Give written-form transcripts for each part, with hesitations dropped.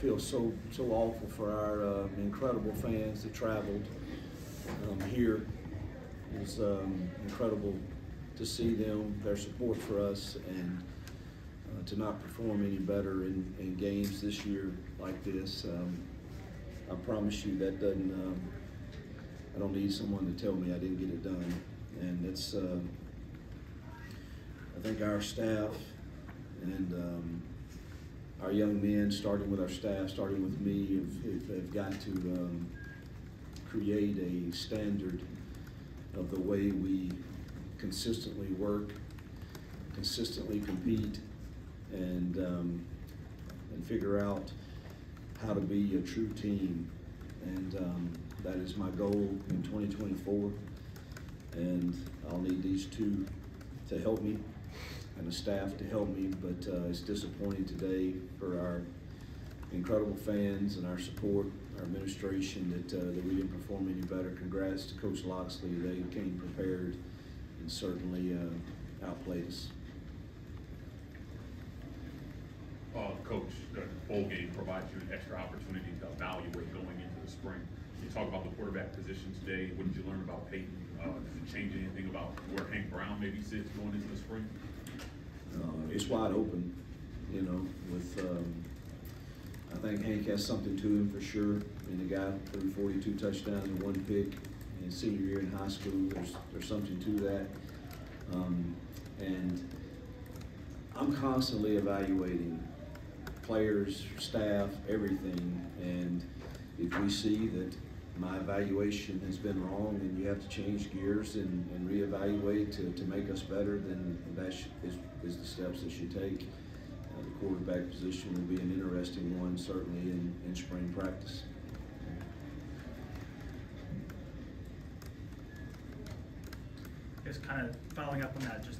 feel so awful for our incredible fans that traveled here. It was incredible to see them, their support for us, and to not perform any better in games this year like this. I promise you that doesn't, I don't need someone to tell me I didn't get it done. And it's, I think our staff and our young men, starting with our staff, starting with me, have got to create a standard of the way we consistently work, consistently compete, and figure out how to be a true team. And that is my goal in 2024. And I'll need these two to help me and the staff to help me, but it's disappointing today for our incredible fans and our support, our administration, that we didn't perform any better. Congrats to Coach Loxley. They came prepared and certainly outplayed us. Coach, the bowl game provides you an extra opportunity to evaluate going into the spring. You talk about the quarterback position today. What did you learn about Peyton? Did you change anything about where Hank Brown maybe sits going into the spring? It's wide open, you know. With I think Hank has something to him for sure. I mean, the guy threw 42 touchdowns and 1 pick in his senior year in high school. There's something to that, and I'm constantly evaluating players, staff, everything. And if we see that my evaluation has been wrong and you have to change gears and reevaluate to make us better, then that is the steps that you take. The quarterback position will be an interesting one, certainly in spring practice. I guess kind of following up on that, just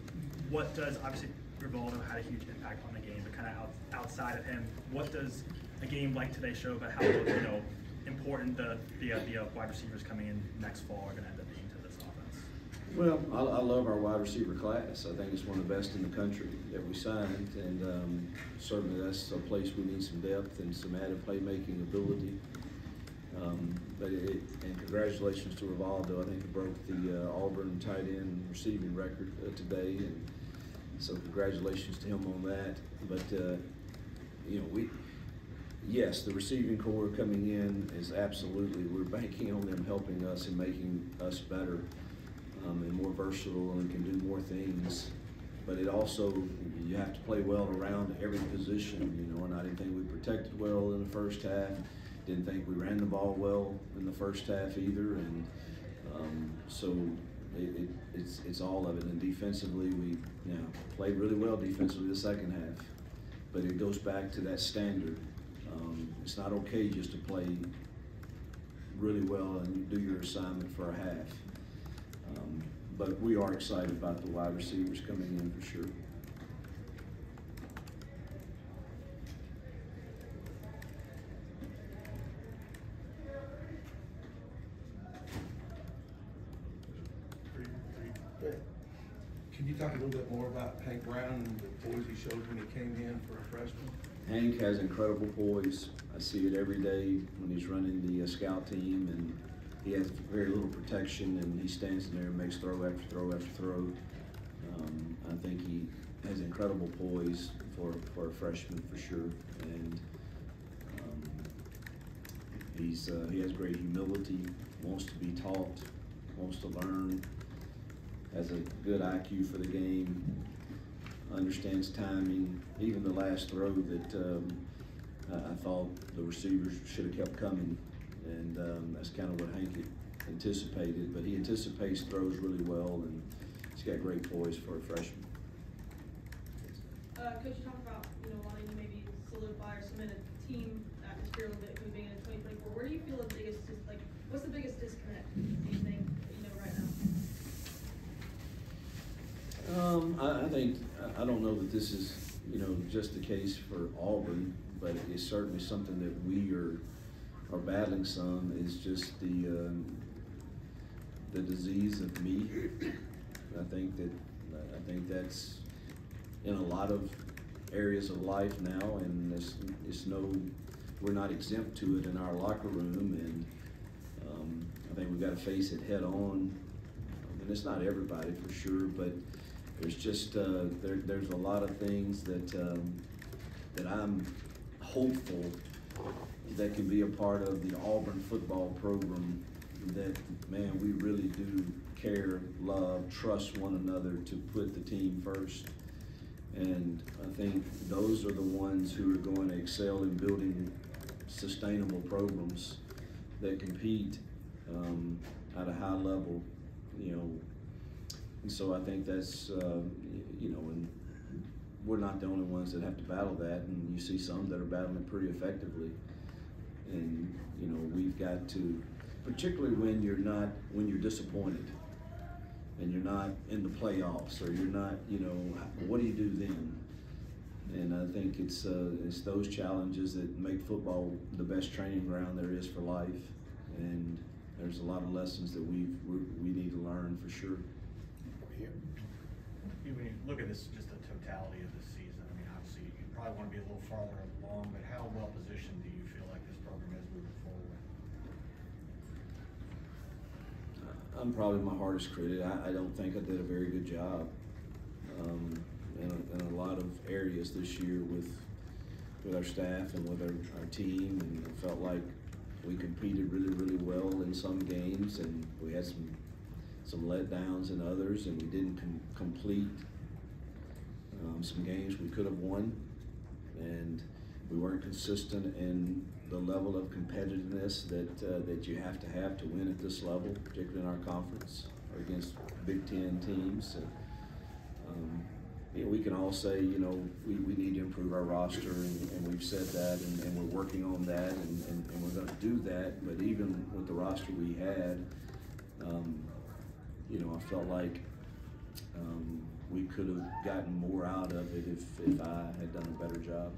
what does, obviously Rivaldo had a huge impact on the game, but kind of outside of him, what does a game like today show about how, you know, important the wide receivers coming in next fall are going to end up being to this offense? Well, I love our wide receiver class. I think it's one of the best in the country that we signed, and certainly that's a place we need some depth and some added playmaking ability. And congratulations to Rivaldo. I think he broke the Auburn tight end receiving record today, and so congratulations to him on that. But you know, yes, the receiving corps coming in is absolutely, we're banking on them helping us and making us better and more versatile and can do more things. But it also, you have to play well around every position, you know, and I didn't think we protected well in the first half. Didn't think we ran the ball well in the first half either. And so it's all of it. And defensively, we, you know, played really well defensively the second half. But it goes back to that standard. It's not okay just to play really well and do your assignment for a half. But we are excited about the wide receivers coming in for sure. Can you talk a little bit more about Hank Brown and the poise he showed when he came in for a freshman? Hank has incredible poise. I see it every day when he's running the scout team, and he has very little protection, and he stands in there and makes throw after throw after throw. I think he has incredible poise for a freshman for sure, and he has great humility, wants to be taught, wants to learn, has a good IQ for the game, understands timing. Even the last throw that I thought the receivers should have kept coming, and that's kind of what Hank anticipated, but he anticipates throws really well, and he's got great poise for a freshman. Coach, you talked about, you know, wanting to maybe solidify or cement a team atmosphere a little bit moving into 2024. Where do you feel the biggest, just like, what's the biggest disconnect, do you think, you know, right now? I think, I don't know that this is, you know, just the case for Auburn, but it's certainly something that we are battling some, is just the disease of me. I think that's in a lot of areas of life now, and it's no we're not exempt to it in our locker room, and I think we've got to face it head on. And it's not everybody for sure, but there's just there's a lot of things that that I'm hopeful that can be a part of the Auburn football program. That, man, we really do care, love, trust one another to put the team first. And I think those are the ones who are going to excel in building sustainable programs that compete at a high level, you know. And so I think that's, you know, and we're not the only ones that have to battle that, and you see some that are battling pretty effectively. And, you know, we've got to, particularly when you're not, when you're disappointed and you're not in the playoffs or you're not, you know, what do you do then? And I think it's those challenges that make football the best training ground there is for life. And there's a lot of lessons that we need to learn for sure. When you look at this, just the totality of this season, I mean, obviously you probably want to be a little farther along, but how well positioned do you feel like this program is moving forward? I'm probably my hardest critic. I don't think I did a very good job in a lot of areas this year with our staff and with our team, and I felt like we competed really, really well in some games, and we had some letdowns in others, and we didn't complete some games we could have won, and we weren't consistent in the level of competitiveness that that you have to win at this level, particularly in our conference or against Big Ten teams. And, you know, we can all say, you know, we need to improve our roster, and we've said that, and we're working on that, and we're going to do that. But even with the roster we had, you know, I felt like we could have gotten more out of it if I had done a better job.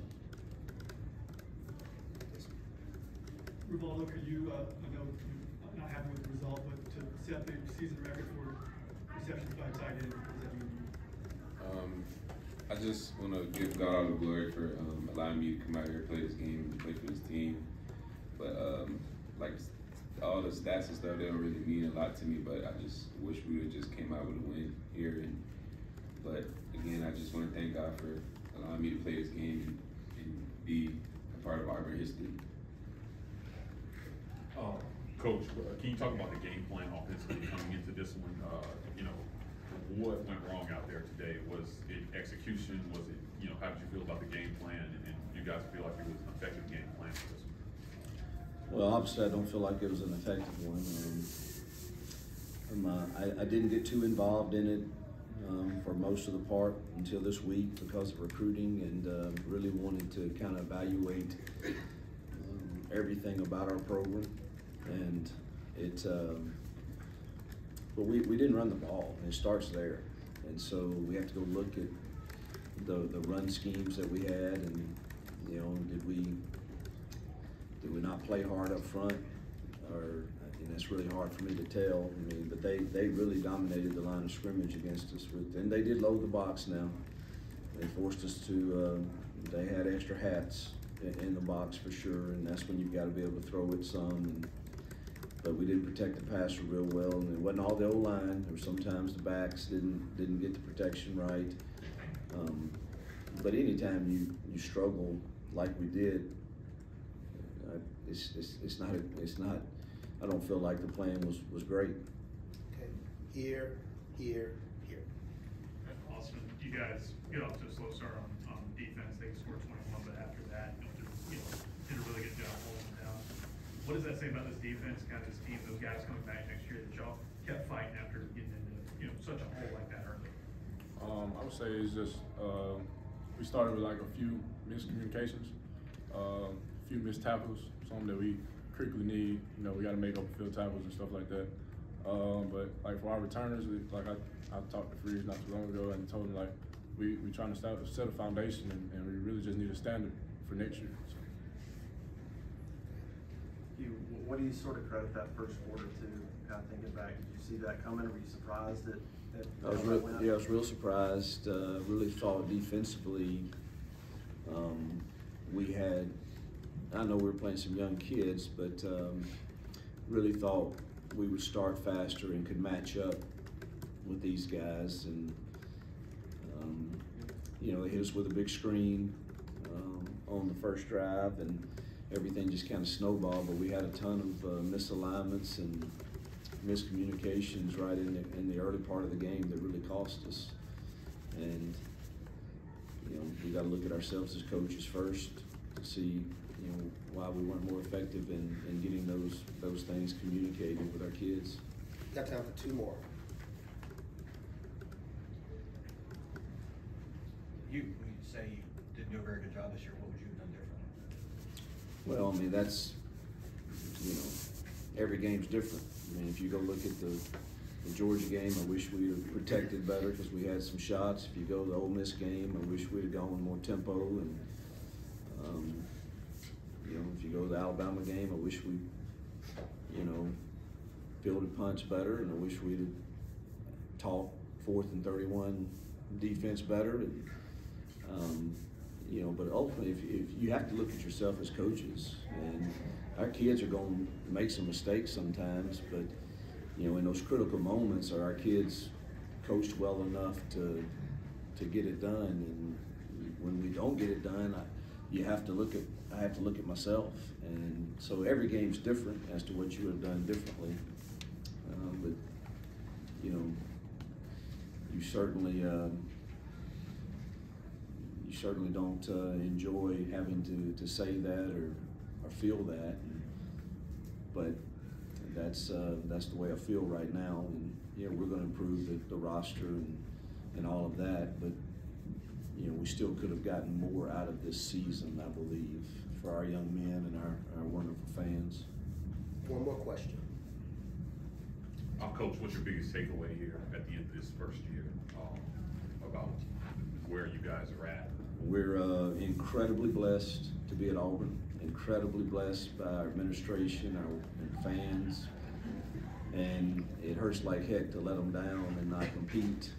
Rivaldo, could you, I know you're not happy with the result, but to set the season record for receptions by tight end, what does that mean? I just want to give God all the glory for allowing me to come out here and play this game and play for this team. But like all the stats and stuff, they don't really mean a lot to me, but I just wish we would have just came out with a win here. And, but again, I just want to thank God for allowing me to play this game and be a part of Auburn history. Coach, can you talk about the game plan offensively coming into this one? You know, what went wrong out there today? Was it execution? Was it, you know, how did you feel about the game plan? And you guys feel like it was an effective game plan for this one? Well, obviously, I don't feel like it was an effective one. I didn't get too involved in it for most of the part until this week because of recruiting, and really wanted to kind of evaluate everything about our program, and it but we didn't run the ball, and it starts there, and so we have to go look at the run schemes that we had, and you know, did we not play hard up front, or, and that's really hard for me to tell. I mean, but they really dominated the line of scrimmage against us with, and they did load the box. Now they forced us to they had extra hats in the box for sure, and that's when you've got to be able to throw it some. And, but we didn't protect the passer real well, and it wasn't all the O-line, or sometimes the backs didn't get the protection right. But anytime you struggle like we did, it's not. I don't feel like the plan was great. Okay, here. Awesome. You guys get off to a slow start on defense. They scored 21, but after that, did a really good job holding them down. What does that say about this defense, kind of this team, those guys coming back next year that y'all kept fighting after getting into, such a hole like that early? I would say it's just we started with like a few miscommunications, a few missed tackles, something that we critically need. You know, we got to make up field tackles and stuff like that. But like for our returners, like I talked to Freeze not too long ago and told him like we trying to set a foundation, and we really just need a standard for next year. So. What do you sort of credit that first quarter to? Kind of thinking back, did you see that coming? Were you surprised that I was real surprised. Really thought defensively, we had I know we were playing some young kids, but really thought we would start faster and could match up with these guys. And you know, they hit us with a big screen on the first drive, and everything just kind of snowballed. But we had a ton of misalignments and miscommunications right in the early part of the game that really cost us. And you know, we got to look at ourselves as coaches first to see, you know, why we weren't more effective in getting those things communicated with our kids. Got time for two more. When you say you didn't do a very good job this year, what would you have done differently? Well, I mean, that's, you know, every game's different. I mean, if you go look at the Georgia game, I wish we had protected better because we had some shots. If you go to the Ole Miss game, I wish we had gone more tempo. And you know, if you go to the Alabama game, I wish we, you know, fielded punch better, and I wish we had taught 4th and 31 defense better. And you know, but ultimately, if you have to look at yourself as coaches, and our kids are going to make some mistakes sometimes, but you know, in those critical moments, are our kids coached well enough to get it done? And when we don't get it done, I have to look at myself. And so every game's different as to what you would have done differently. But you know, you certainly don't enjoy having to say that or feel that, but that's the way I feel right now. And yeah, we're going to improve the roster and all of that, but you know, we still could have gotten more out of this season, I believe, for our young men and our wonderful fans. One more question. Coach, what's your biggest takeaway here at the end of this first year about where you guys are at? We're incredibly blessed to be at Auburn, incredibly blessed by our administration, our fans, and it hurts like heck to let them down and not compete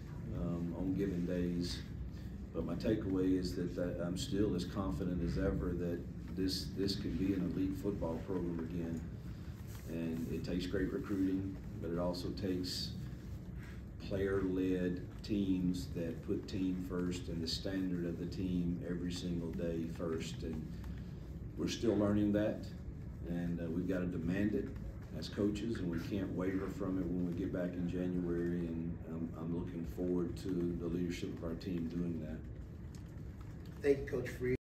on given days. But my takeaway is that I'm still as confident as ever that this could be an elite football program again. And it takes great recruiting, but it also takes player-led teams that put team first and the standard of the team every single day first. And we're still learning that, and we've got to demand it as coaches, and we can't waver from it when we get back in January. And I'm looking forward to the leadership of our team doing that. Thank you, Coach Freeze.